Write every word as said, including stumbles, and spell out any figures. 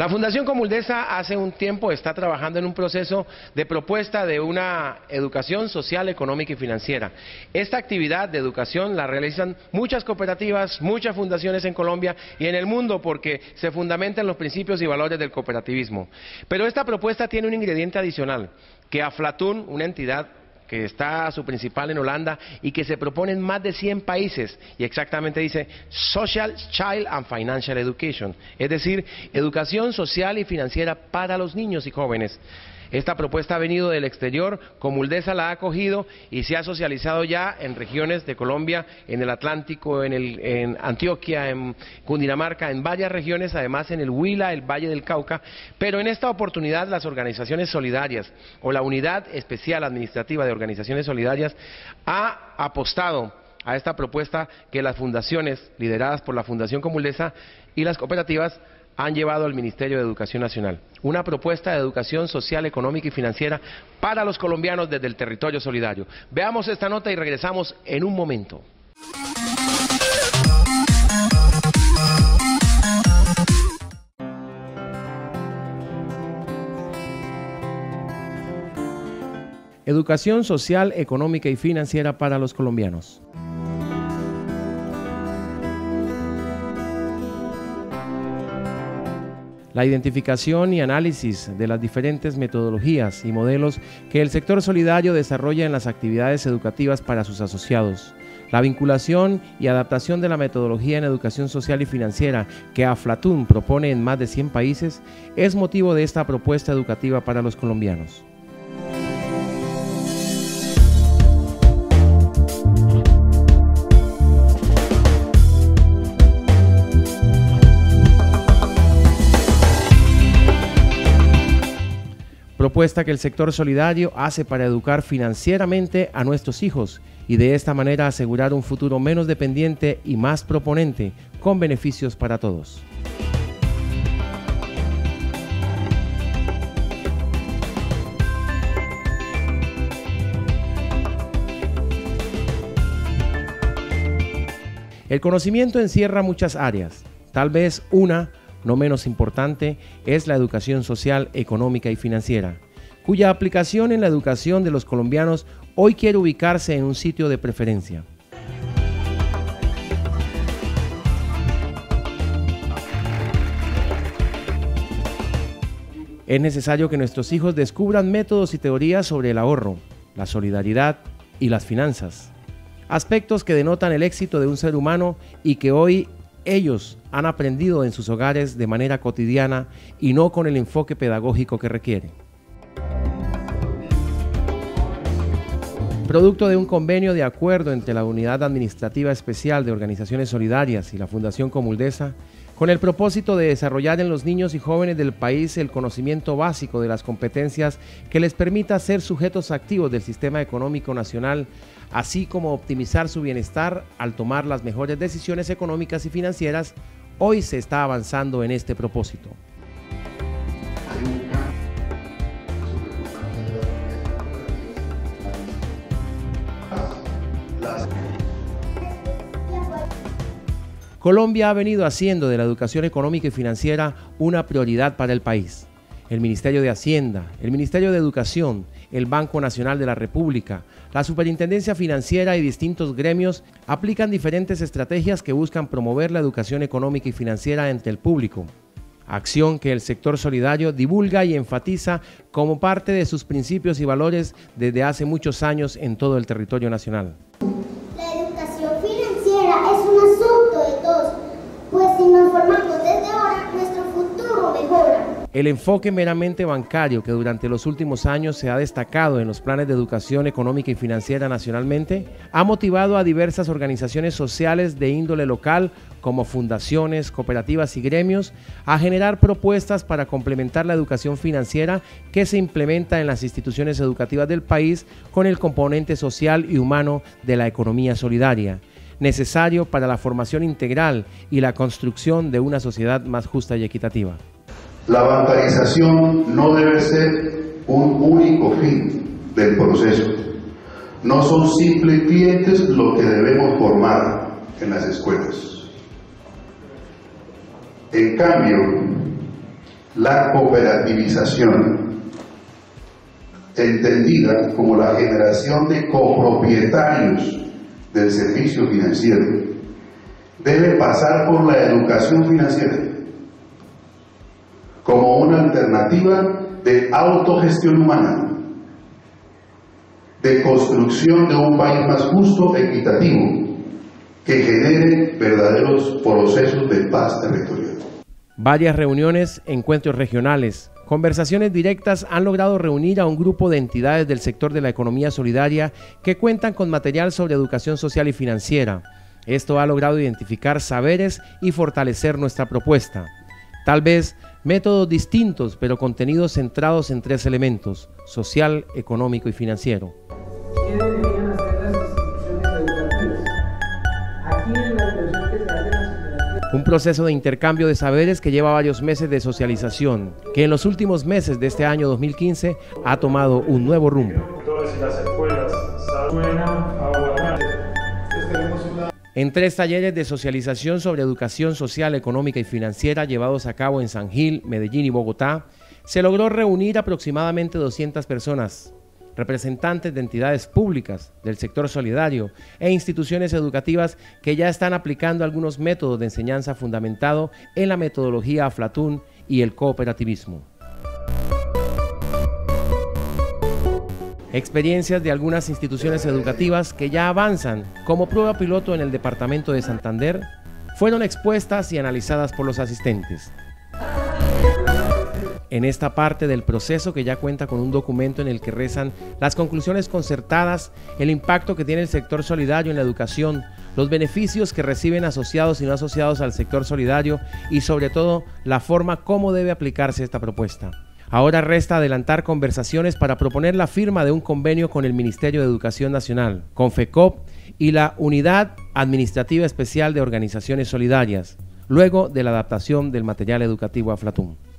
La Fundación Coomuldesa hace un tiempo está trabajando en un proceso de propuesta de una educación social, económica y financiera. Esta actividad de educación la realizan muchas cooperativas, muchas fundaciones en Colombia y en el mundo porque se fundamentan los principios y valores del cooperativismo. Pero esta propuesta tiene un ingrediente adicional, que Aflatoun, una entidad que está a su principal en Holanda y que se propone en más de cien países, y exactamente dice Social, Child and Financial Education, es decir, educación social y financiera para los niños y jóvenes. Esta propuesta ha venido del exterior, Coomuldesa la ha acogido y se ha socializado ya en regiones de Colombia, en el Atlántico, en, el, en Antioquia, en Cundinamarca, en varias regiones, además en el Huila, el Valle del Cauca, pero en esta oportunidad las organizaciones solidarias o la Unidad Especial Administrativa de Organizaciones Solidarias ha apostado a esta propuesta que las fundaciones lideradas por la Fundación Coomuldesa y las cooperativas han llevado al Ministerio de Educación Nacional. Una propuesta de educación social, económica y financiera para los colombianos desde el territorio solidario. Veamos esta nota y regresamos en un momento. Educación social, económica y financiera para los colombianos. La identificación y análisis de las diferentes metodologías y modelos que el sector solidario desarrolla en las actividades educativas para sus asociados. La vinculación y adaptación de la metodología en educación social y financiera que Aflatoun propone en más de cien países es motivo de esta propuesta educativa para los colombianos. Propuesta que el sector solidario hace para educar financieramente a nuestros hijos y de esta manera asegurar un futuro menos dependiente y más proponente, con beneficios para todos. El conocimiento encierra muchas áreas, tal vez una no menos importante es la educación social, económica y financiera, cuya aplicación en la educación de los colombianos hoy quiere ubicarse en un sitio de preferencia. Es necesario que nuestros hijos descubran métodos y teorías sobre el ahorro, la solidaridad y las finanzas, aspectos que denotan el éxito de un ser humano y que hoy ellos han aprendido en sus hogares de manera cotidiana y no con el enfoque pedagógico que requieren. Producto de un convenio de acuerdo entre la Unidad Administrativa Especial de Organizaciones Solidarias y la Fundación Coomuldesa, con el propósito de desarrollar en los niños y jóvenes del país el conocimiento básico de las competencias que les permita ser sujetos activos del sistema económico nacional, así como optimizar su bienestar al tomar las mejores decisiones económicas y financieras, hoy se está avanzando en este propósito. Colombia ha venido haciendo de la educación económica y financiera una prioridad para el país. El Ministerio de Hacienda, el Ministerio de Educación, el Banco Nacional de la República, la Superintendencia Financiera y distintos gremios aplican diferentes estrategias que buscan promover la educación económica y financiera entre el público. Acción que el sector solidario divulga y enfatiza como parte de sus principios y valores desde hace muchos años en todo el territorio nacional. El enfoque meramente bancario que durante los últimos años se ha destacado en los planes de educación económica y financiera nacionalmente ha motivado a diversas organizaciones sociales de índole local como fundaciones, cooperativas y gremios a generar propuestas para complementar la educación financiera que se implementa en las instituciones educativas del país con el componente social y humano de la economía solidaria, necesario para la formación integral y la construcción de una sociedad más justa y equitativa. La bancarización no debe ser un único fin del proceso. No son simples clientes lo que debemos formar en las escuelas. En cambio, la cooperativización, entendida como la generación de copropietarios del servicio financiero, debe pasar por la educación financiera como una alternativa de autogestión humana, de construcción de un país más justo, equitativo, que genere verdaderos procesos de paz territorial. Varias reuniones, encuentros regionales, conversaciones directas han logrado reunir a un grupo de entidades del sector de la economía solidaria que cuentan con material sobre educación social y financiera. Esto ha logrado identificar saberes y fortalecer nuestra propuesta. Tal vez métodos distintos, pero contenidos centrados en tres elementos: social, económico y financiero. ¿Qué deberían hacer las instituciones educativas? Aquí en la educación que se hace las universidades. Un proceso de intercambio de saberes que lleva varios meses de socialización, que en los últimos meses de este año dos mil quince ha tomado un nuevo rumbo. En tres talleres de socialización sobre educación social, económica y financiera llevados a cabo en San Gil, Medellín y Bogotá, se logró reunir aproximadamente doscientas personas, representantes de entidades públicas, del sector solidario e instituciones educativas que ya están aplicando algunos métodos de enseñanza fundamentado en la metodología Aflatoun y el cooperativismo. Experiencias de algunas instituciones educativas que ya avanzan como prueba piloto en el departamento de Santander fueron expuestas y analizadas por los asistentes. En esta parte del proceso, que ya cuenta con un documento en el que rezan las conclusiones concertadas, el impacto que tiene el sector solidario en la educación, los beneficios que reciben asociados y no asociados al sector solidario y sobre todo la forma como debe aplicarse esta propuesta. Ahora resta adelantar conversaciones para proponer la firma de un convenio con el Ministerio de Educación Nacional, CONFECOP y la Unidad Administrativa Especial de Organizaciones Solidarias, luego de la adaptación del material educativo Aflatoun.